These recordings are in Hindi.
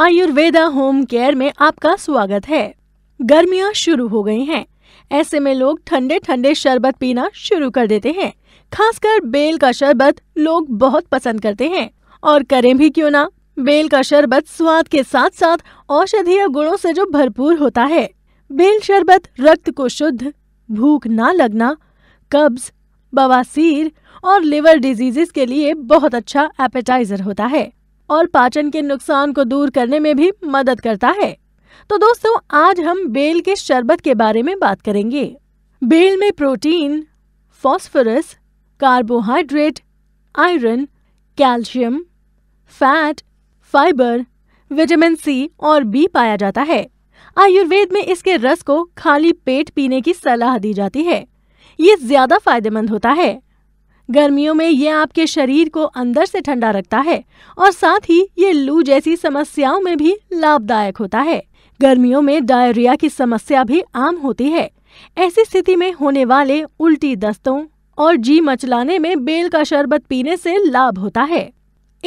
आयुर्वेदा होम केयर में आपका स्वागत है। गर्मियां शुरू हो गई हैं, ऐसे में लोग ठंडे ठंडे शरबत पीना शुरू कर देते हैं। खासकर बेल का शरबत लोग बहुत पसंद करते हैं, और करें भी क्यों ना। बेल का शरबत स्वाद के साथ साथ औषधीय गुणों से जो भरपूर होता है। बेल शरबत रक्त को शुद्ध, भूख ना लगना, कब्ज, बवासीर और लिवर डिजीजेस के लिए बहुत अच्छा एपेटाइजर होता है और पाचन के नुकसान को दूर करने में भी मदद करता है। तो दोस्तों, आज हम बेल के शरबत के बारे में बात करेंगे। बेल में protein, phosphorus, carbohydrate, iron, calcium, fat, fibre, vitamin C और बी पाया जाता है। आयुर्वेद में इसके रस को खाली पेट पीने की सलाह दी जाती है। ये ज्यादा फायदेमंद होता है। गर्मियों में ये आपके शरीर को अंदर से ठंडा रखता है और साथ ही ये लू जैसी समस्याओं में भी लाभदायक होता है। गर्मियों में डायरिया की समस्या भी आम होती है। ऐसी स्थिति में होने वाले उल्टी, दस्तों और जी मचलाने में बेल का शरबत पीने से लाभ होता है।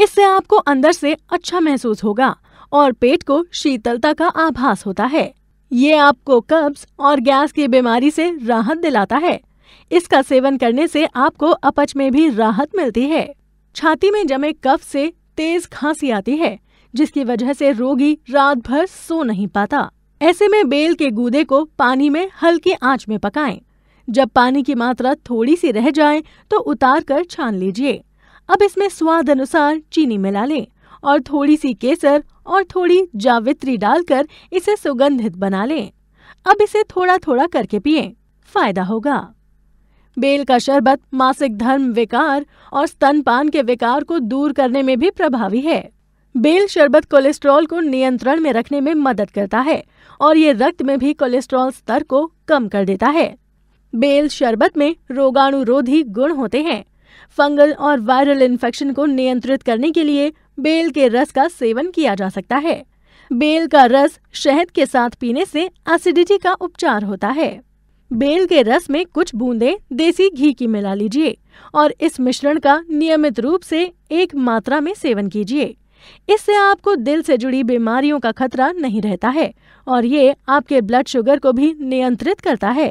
इससे आपको अंदर से अच्छा महसूस होगा और पेट को शीतलता का आभास होता है। ये आपको कब्ज और गैस की बीमारी से राहत दिलाता है। इसका सेवन करने से आपको अपच में भी राहत मिलती है। छाती में जमे कफ से तेज खांसी आती है, जिसकी वजह से रोगी रात भर सो नहीं पाता। ऐसे में बेल के गूदे को पानी में हल्की आंच में पकाएं। जब पानी की मात्रा थोड़ी सी रह जाए तो उतार कर छान लीजिए। अब इसमें स्वाद अनुसार चीनी मिला लें और थोड़ी सी केसर और थोड़ी जावित्री डालकर इसे सुगंधित बना लें। अब इसे थोड़ा थोड़ा करके पिएं, फायदा होगा। बेल का शरबत मासिक धर्म विकार और स्तनपान के विकार को दूर करने में भी प्रभावी है। बेल शरबत कोलेस्ट्रॉल को नियंत्रण में रखने में मदद करता है और ये रक्त में भी कोलेस्ट्रॉल स्तर को कम कर देता है। बेल शरबत में रोगाणुरोधी गुण होते हैं। फंगल और वायरल इन्फेक्शन को नियंत्रित करने के लिए बेल के रस का सेवन किया जा सकता है। बेल का रस शहद के साथ पीने से एसिडिटी का उपचार होता है। बेल के रस में कुछ बूंदें देसी घी की मिला लीजिए और इस मिश्रण का नियमित रूप से एक मात्रा में सेवन कीजिए। इससे आपको दिल से जुड़ी बीमारियों का खतरा नहीं रहता है और ये आपके ब्लड शुगर को भी नियंत्रित करता है।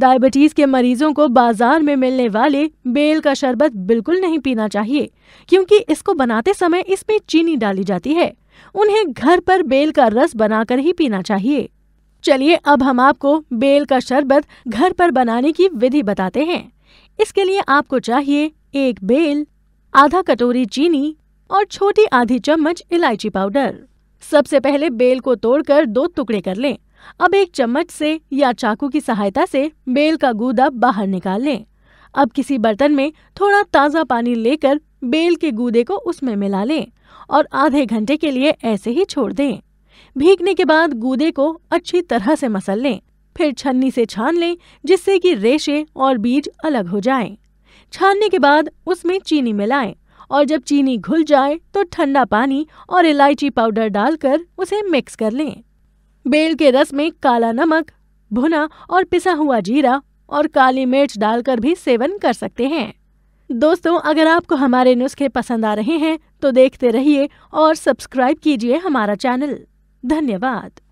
डायबिटीज के मरीजों को बाजार में मिलने वाले बेल का शरबत बिल्कुल नहीं पीना चाहिए, क्योंकि इसको बनाते समय इसमें चीनी डाली जाती है। उन्हें घर पर बेल का रस बनाकर ही पीना चाहिए। चलिए, अब हम आपको बेल का शरबत घर पर बनाने की विधि बताते हैं। इसके लिए आपको चाहिए एक बेल, आधा कटोरी चीनी और छोटी आधी चम्मच इलायची पाउडर। सबसे पहले बेल को तोड़कर दो टुकड़े कर लें। अब एक चम्मच से या चाकू की सहायता से बेल का गूदा बाहर निकाल लें। अब किसी बर्तन में थोड़ा ताज़ा पानी लेकर बेल के गूदे को उसमें मिला लें और आधे घंटे के लिए ऐसे ही छोड़ दें। भीगने के बाद गूदे को अच्छी तरह से मसल लें, फिर छन्नी से छान लें, जिससे कि रेशे और बीज अलग हो जाएं। छानने के बाद उसमें चीनी मिलाएं और जब चीनी घुल जाए तो ठंडा पानी और इलायची पाउडर डालकर उसे मिक्स कर लें। बेल के रस में काला नमक, भुना और पिसा हुआ जीरा और काली मिर्च डालकर भी सेवन कर सकते हैं। दोस्तों, अगर आपको हमारे नुस्खे पसंद आ रहे हैं तो देखते रहिए और सब्सक्राइब कीजिए हमारा चैनल। धन्यवाद।